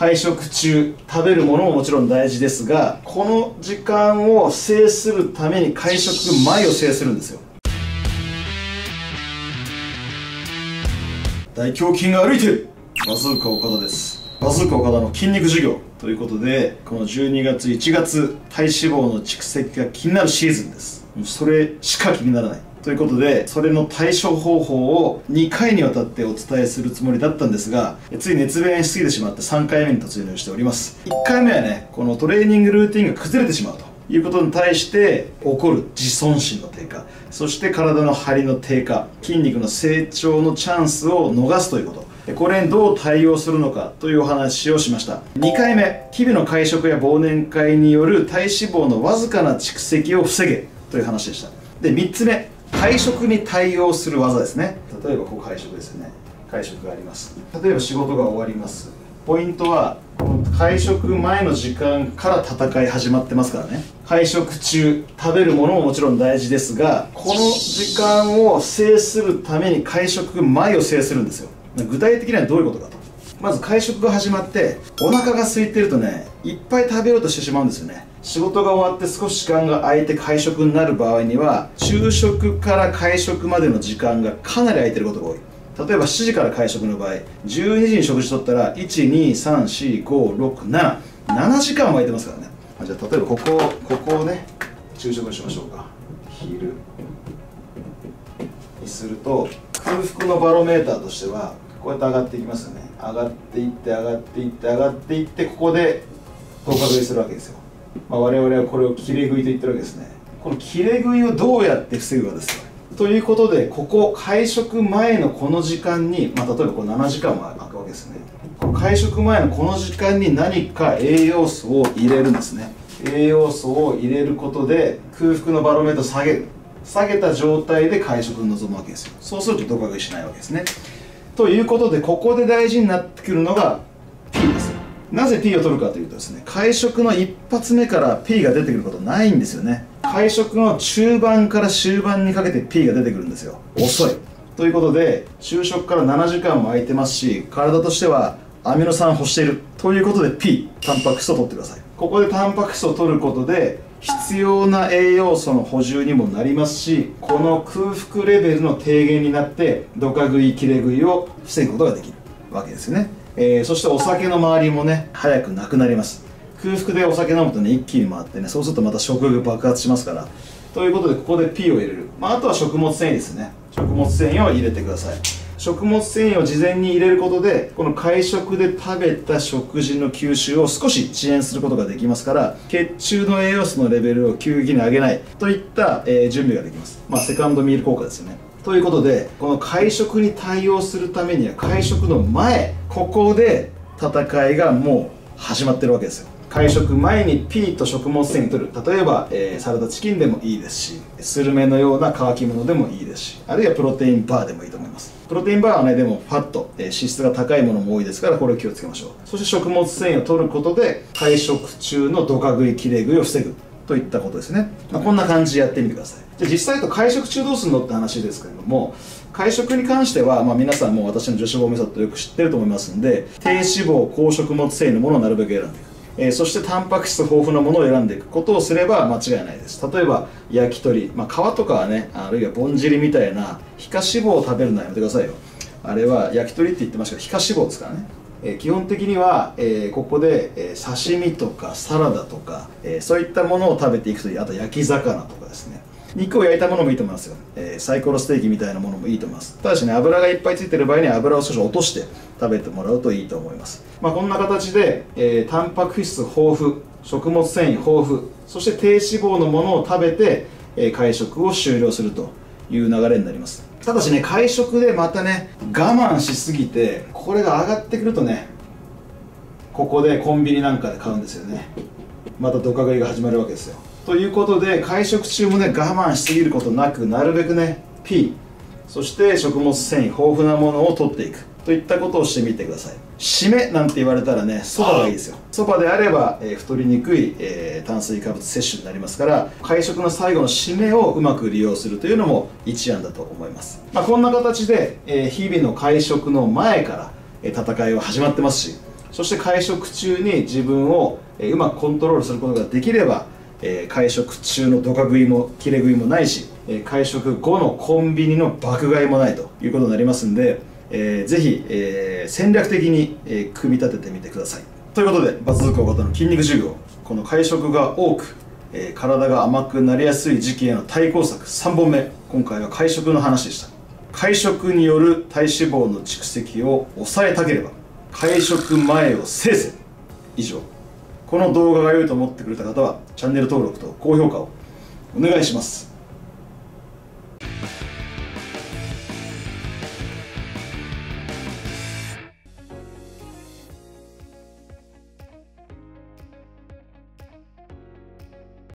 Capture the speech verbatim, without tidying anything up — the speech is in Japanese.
会食中食べるものももちろん大事ですが、この時間を制するために会食前を制するんですよ。大胸筋が歩いてるバズーカ岡田です。バズーカ岡田の筋肉授業ということで、このじゅうにがついちがつ体脂肪の蓄積が気になるシーズンです。それしか気にならないということで、それの対処方法をにかいにわたってお伝えするつもりだったんですが、つい熱弁しすぎてしまってさんかいめに突入しております。いっかいめはね、このトレーニングルーティンが崩れてしまうということに対して起こる自尊心の低下、そして体の張りの低下、筋肉の成長のチャンスを逃すということ、これにどう対応するのかというお話をしました。にかいめ、日々の会食や忘年会による体脂肪のわずかな蓄積を防げという話でした。で、みっつめ、会食に対応する技ですね。例えばこう会食ですよね。会食があります。例えば仕事が終わります。ポイントはこの会食前の時間から戦い始まってますからね。会食中食べるものももちろん大事ですが、この時間を制するために会食前を制するんですよ。具体的にはどういうことかと、まず会食が始まってお腹が空いてるとね、いっぱい食べようとしてしまうんですよね。仕事が終わって少し時間が空いて会食になる場合には、昼食から会食までの時間がかなり空いてることが多い。例えばしちじから会食の場合、じゅうにじに食事取ったらいち、に、さん、よん、ご、ろく、なな、 ななじかんは空いてますからね。じゃあ例えばここをここをね、昼食にしましょうか。昼にすると空腹のバロメーターとしてはこうやって上がっていきますよね。上がっていって上がっていって上がっていって、ここでとおか食いするわけですよ。まあ、我々はこれを切れ食いと言ってるわけですね。この切れ食いをどうやって防ぐかですよ。ということで、ここ会食前のこの時間に、まあ、例えばこうななじかんも空くわけですね。会食前のこの時間に何か栄養素を入れるんですね。栄養素を入れることで空腹のバロメーターを下げる、下げた状態で会食に臨むわけですよ。そうするとどおか食いしないわけですね。ということで、ここで大事になってくるのが P です。なぜ P を取るかというとですね、会食の一発目から P が出てくることないんですよね。会食の中盤から終盤にかけて P が出てくるんですよ。遅いということで、昼食からななじかんも空いてますし、体としてはアミノ酸を欲しているということで P、 タンパク質を取ってください。ここでタンパク質を取ることで必要な栄養素の補充にもなりますし、この空腹レベルの低減になってどか食い切れ食いを防ぐことができるわけですよね。えー、そしてお酒の周りもね、早くなくなります。空腹でお酒飲むとね、一気に回ってね、そうするとまた食欲爆発しますから。ということで、ここで P を入れる、まあ、あとは食物繊維ですね。食物繊維を入れてください。食物繊維を事前に入れることで、この会食で食べた食事の吸収を少し遅延することができますから、血中の栄養素のレベルを急激に上げないといった、えー、準備ができます。まあ、セカンドミール効果ですよね。ということで、この会食に対応するためには会食の前、ここで戦いがもう始まってるわけですよ。会食前に P と食物繊維を取る。例えば、えー、サラダチキンでもいいですし、スルメのような乾き物でもいいですし、あるいはプロテインバーでもいいと思います。プロテインバーはね、でもファット、えー、脂質が高いものも多いですから、これを気をつけましょう。そして食物繊維を取ることで会食中のどか食い切れ食いを防ぐといったことですね。まあ、こんな感じでやってみてください。じゃあ実際と会食中どうするのって話ですけれども、会食に関しては、まあ、皆さんも私の女子肪メソッドよく知ってると思いますんで、低脂肪高食物繊維のものをなるべく選んでいく、えー、そしてタンパク質豊富なものを選んでいくことをすれば間違いないです。例えば焼き鳥、まあ、皮とかはね、あるいはぼんじりみたいな皮下脂肪を食べるのはやめてくださいよ。あれは焼き鳥って言ってましたけど、皮下脂肪ですからね。えー、基本的には、えー、ここで、えー、刺身とかサラダとか、えー、そういったものを食べていくといい。あと焼き魚とかですね。肉を焼いたものもいいと思いますよ。えー、サイコロステーキみたいなものもいいと思います。ただしね、油がいっぱいついてる場合には油を少し落として食べてもらうといいと思います。まあ、こんな形で、えー、タンパク質豊富、食物繊維豊富、そして低脂肪のものを食べて、えー、会食を終了するという流れになります。ただしね、会食でまたね、我慢しすぎてこれが上がってくるとね、ここでコンビニなんかで買うんですよね。またドカ食いが始まるわけですよ。ということで、会食中もね、我慢しすぎることなく、なるべくね P、 そして食物繊維豊富なものを取っていくといったことをしてみてください。締めなんて言われたらね、そばがいいですよ。そばであれば、えー、太りにくい、えー、炭水化物摂取になりますから、会食の最後の締めをうまく利用するというのも一案だと思います。まあ、こんな形で、えー、日々の会食の前から、えー、戦いは始まってますし、そして会食中に自分をうまくコントロールすることができれば、会食中のドカ食いも切れ食いもないし、会食後のコンビニの爆買いもないということになりますんで、ぜひ戦略的に組み立ててみてください。ということで、バツズク尾形の筋肉授業、この会食が多く体が甘くなりやすい時期への対抗策さんぼんめ、今回は会食の話でした。会食による体脂肪の蓄積を抑えたければ会食前を制せ。以上、この動画が良いと思ってくれた方はチャンネル登録と高評価をお願いします。